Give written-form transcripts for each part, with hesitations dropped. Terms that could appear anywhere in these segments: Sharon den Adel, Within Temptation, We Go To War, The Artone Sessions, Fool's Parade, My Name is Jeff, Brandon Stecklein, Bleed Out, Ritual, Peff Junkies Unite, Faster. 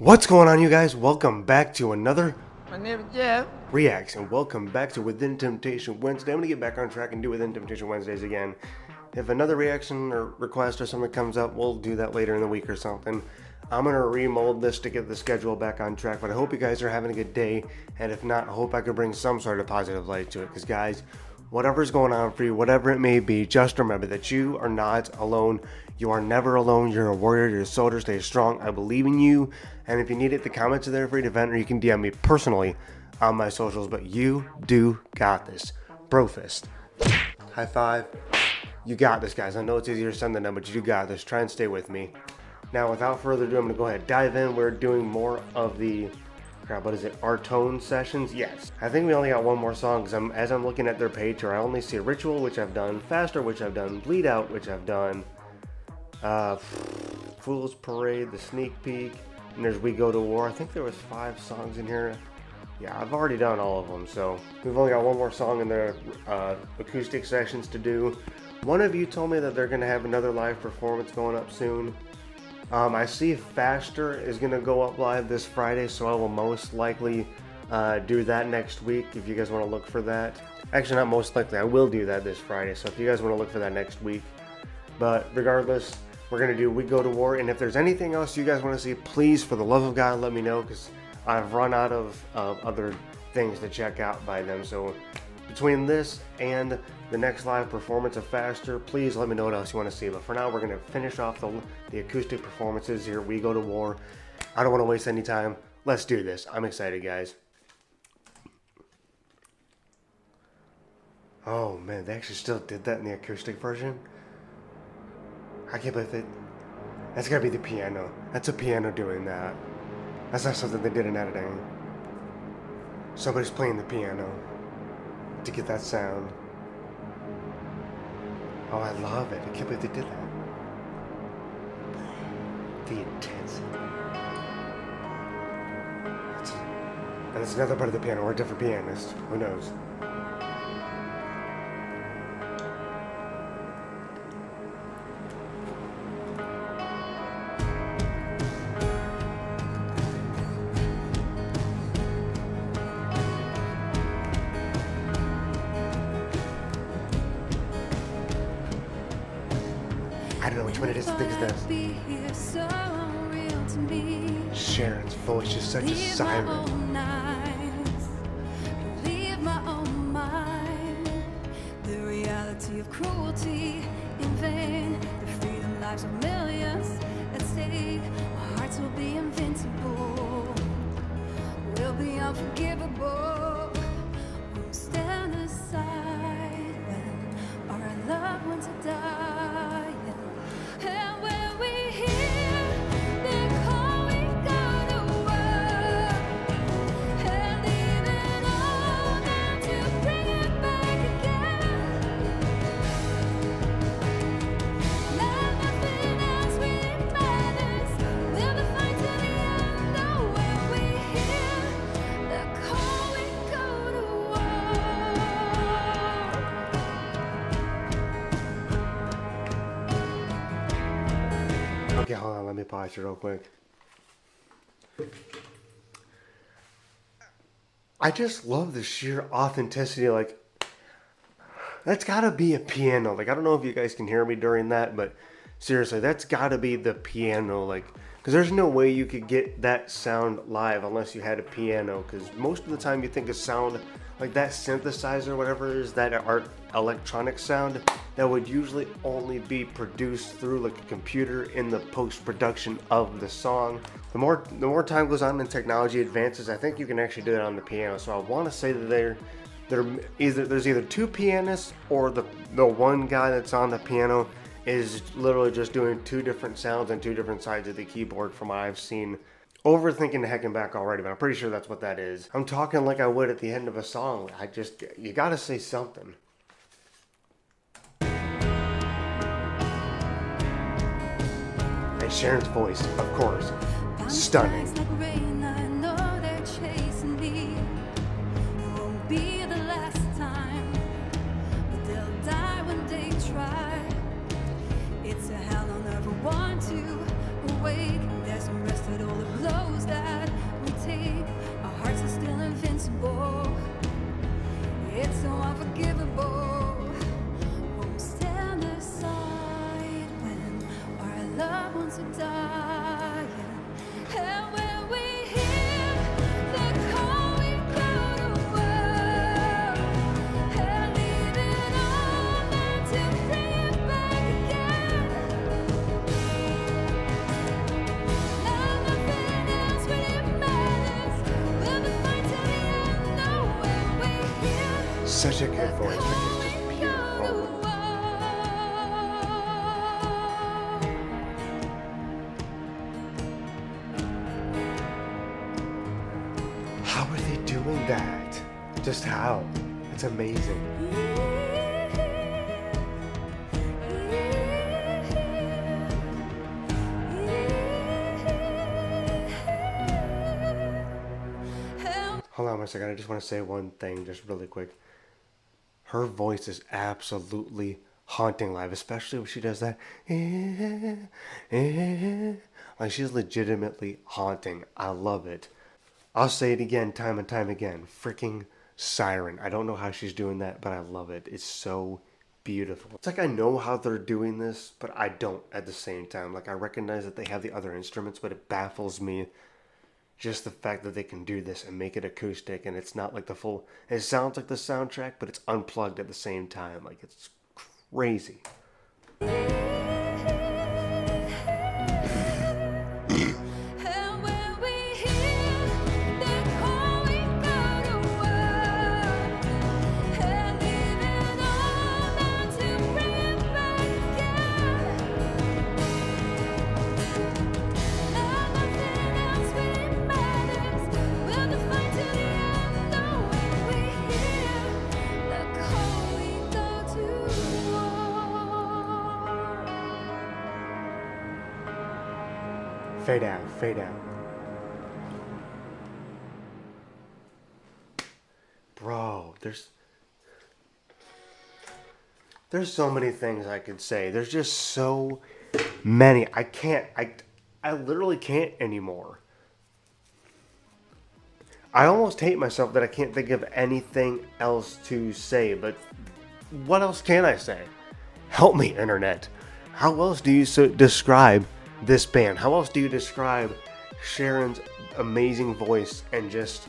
What's going on, you guys? Welcome back to another My Name is Jeff reacts, and welcome back to Within Temptation Wednesday. I'm gonna get back on track and do Within Temptation Wednesdays again. If another reaction or request or something comes up, we'll do that later in the week or something. I'm gonna remold this to get the schedule back on track, but I hope you guys are having a good day, and if not, I hope I could bring some sort of positive light to it, because guys, whatever's going on for you, whatever it may be, just remember that you are not alone. You are never alone. You're a warrior. You're a soldier. Stay strong. I believe in you. And if you need it, the comments are there for you to vent, or you can DM me personally on my socials. But you do got this. Bro fist. High five. You got this, guys. I know it's easier said than done, but you got this. Try and stay with me. Now, without further ado, I'm going to go ahead and dive in. We're doing more of the... What is it? Our Tone sessions? Yes. I think we only got one more song, because as I'm looking at their page here, I only see Ritual, which I've done, Faster, which I've done, Bleed Out, which I've done, Fool's Parade, the sneak peek, and there's We Go To War. I think there was 5 songs in here. Yeah, I've already done all of them, so we've only got one more song in their acoustic sessions to do. One of you told me that they're going to have another live performance going up soon. I see Faster is going to go up live this Friday, so I will most likely do that next week if you guys want to look for that. Actually, not most likely. I will do that this Friday, so if you guys want to look for that next week. But regardless, we're going to do We Go To War, and if there's anything else you guys want to see, please, for the love of God, let me know, because I've run out of other things to check out by them. So between this and the next live performance of Faster, please let me know what else you want to see. But for now, we're going to finish off the acoustic performances here. We Go To War. I don't want to waste any time. Let's do this. I'm excited, guys. Oh, man. They actually still did that in the acoustic version? I can't believe it. That's got to be the piano. That's a piano doing that. That's not something they did in editing. Somebody's playing the piano to get that sound. Oh, I love it. I can't believe they did that. The intensity. And it's another part of the piano, or a different pianist. Who knows? I don't know which one it is to think of this. Sharon's voice is such a siren. Leave my own mind. The reality of cruelty in vain. The freedom lives of millions at stake. Our hearts will be invincible. We'll be unforgivable. We'll stand aside when our loved ones are dying. Okay, hold on, let me pause it real quick. I just love the sheer authenticity. Like, that's gotta be a piano. Like, I don't know if you guys can hear me during that, but seriously, that's gotta be the piano. Like, because there's no way you could get that sound live unless you had a piano, because most of the time you think of sound like that synthesizer, whatever it is, that art electronic sound, that would usually only be produced through like a computer in the post-production of the song. The more time goes on and technology advances, I think you can actually do that on the piano. So I want to say that there's either 2 pianists, or the one guy that's on the piano is literally just doing 2 different sounds and 2 different sides of the keyboard from what I've seen. Overthinking the heck and back already, but I'm pretty sure that's what that is. I'm talking like I would at the end of a song. I just, you gotta say something. And Sharon's voice, of course, stunning. It's a hell on ever want to awake. There's some rest that all the blows that such a good voice. It's just beautiful. How are they doing that? Just how? It's amazing. Hold on one second, I just want to say one thing just really quick. Her voice is absolutely haunting live, especially when she does that. Like, she's legitimately haunting. I love it. I'll say it again time and time again. Freaking siren. I don't know how she's doing that, but I love it. It's so beautiful. It's like I know how they're doing this, but I don't at the same time. Like, I recognize that they have the other instruments, but it baffles me. Just the fact that they can do this and make it acoustic, and it's not like the full, it sounds like the soundtrack, but it's unplugged at the same time. Like, it's crazy. Fade out, fade out. Bro, there's so many things I could say. There's just so many. I can't, I literally can't anymore. I almost hate myself that I can't think of anything else to say, but what else can I say? Help me, internet. How else do you describe this band? How else do you describe Sharon's amazing voice and just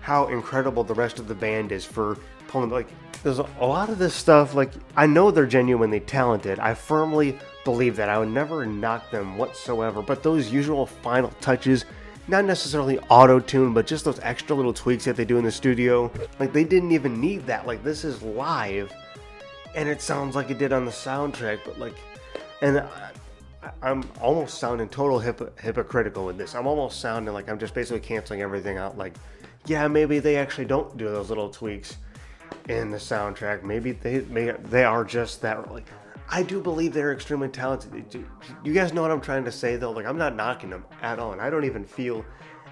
how incredible the rest of the band is for pulling, like, there's a lot of this stuff, like, I know they're genuinely talented. I firmly believe that. I would never knock them whatsoever, but those usual final touches, not necessarily auto-tune, but just those extra little tweaks that they do in the studio, like, they didn't even need that. Like, this is live, and it sounds like it did on the soundtrack, but, like, and I'm almost sounding total hypocritical in this. I'm almost sounding like I'm just basically canceling everything out. Like, yeah, maybe they actually don't do those little tweaks in the soundtrack. Maybe they are just that. Like, I do believe they're extremely talented. You guys know what I'm trying to say, though? Like, I'm not knocking them at all, and I don't even feel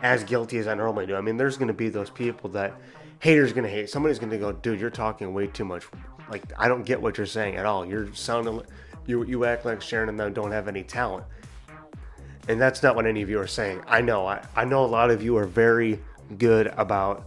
as guilty as I normally do. I mean, there's going to be those people that haters going to hate. Somebody's going to go, dude, you're talking way too much. Like, I don't get what you're saying at all. You're sounding like... You act like Sharon and them don't have any talent. And that's not what any of you are saying. I know. I know a lot of you are very good about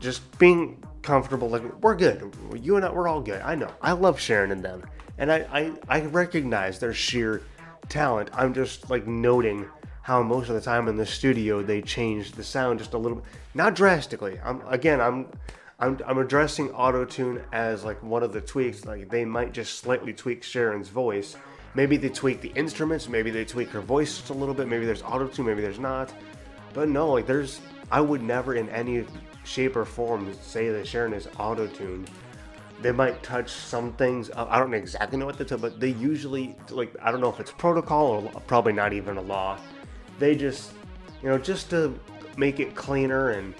just being comfortable. Like, we're good. You and I, we're all good. I know. I love Sharon and them. And I recognize their sheer talent. I'm just, like, noting how most of the time in the studio they change the sound just a little bit. Not drastically. I'm addressing auto-tune as, like, one of the tweaks. Like, they might just slightly tweak Sharon's voice. Maybe they tweak the instruments. Maybe they tweak her voice just a little bit. Maybe there's auto-tune. Maybe there's not. But no, like, there's... I would never in any shape or form say that Sharon is auto-tuned. They might touch some things up. I don't exactly know what they do, but they usually... Like, I don't know if it's protocol or probably not even a law. They just... You know, just to make it cleaner and...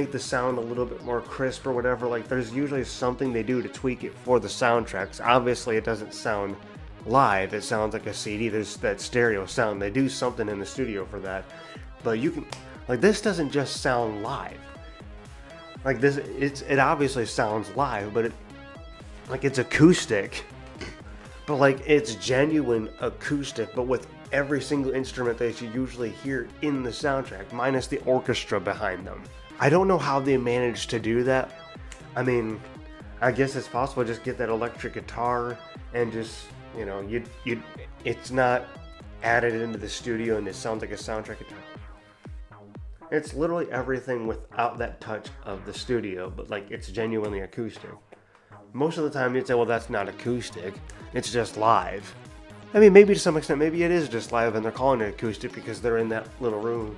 make the sound a little bit more crisp or whatever. Like, there's usually something they do to tweak it for the soundtracks. Obviously, it doesn't sound live. It sounds like a CD. There's that stereo sound. They do something in the studio for that. But you can, like, this doesn't just sound live. Like, this, it obviously sounds live, but it, like, it's acoustic. But, like, it's genuine acoustic, but with every single instrument that you usually hear in the soundtrack, minus the orchestra behind them. I don't know how they managed to do that. I mean, I guess it's possible. Just get that electric guitar and just, you know, it's not added into the studio and it sounds like a soundtrack guitar. It's literally everything without that touch of the studio, but, like, it's genuinely acoustic. Most of the time you'd say, well, that's not acoustic. It's just live. I mean, maybe to some extent, maybe it is just live and they're calling it acoustic because they're in that little room.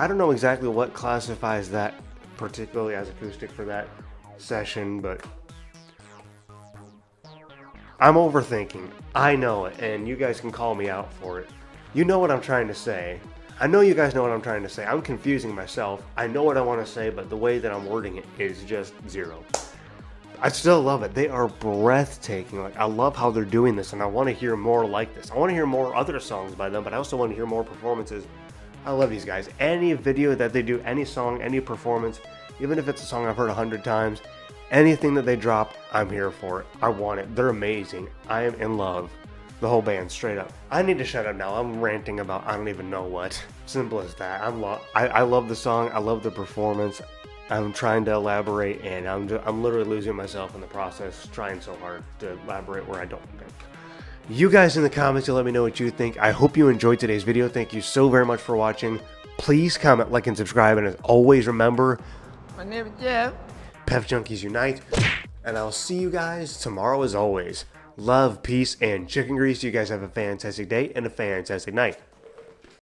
I don't know exactly what classifies that particularly as acoustic for that session, but I'm overthinking. I know it, and you guys can call me out for it. You know what I'm trying to say. I know you guys know what I'm trying to say. I'm confusing myself. I know what I want to say, but the way that I'm wording it is just zero. I still love it. They are breathtaking. Like, I love how they're doing this, and I want to hear more like this. I want to hear more other songs by them, but I also want to hear more performances. I love these guys. Any video that they do, any song, any performance, even if it's a song I've heard 100 times, anything that they drop, I'm here for it. I want it. They're amazing. I am in love. The whole band, straight up. I need to shut up now. I'm ranting about I don't even know what. Simple as that. I love the song. I love the performance. I'm trying to elaborate, and I'm literally losing myself in the process, trying so hard to elaborate where I don't think. You guys in the comments, you let me know what you think. I hope you enjoyed today's video. Thank you so very much for watching. Please comment, like, and subscribe. And as always, remember, my name is Jeff. Peff Junkies Unite. And I'll see you guys tomorrow as always. Love, peace, and chicken grease. You guys have a fantastic day and a fantastic night.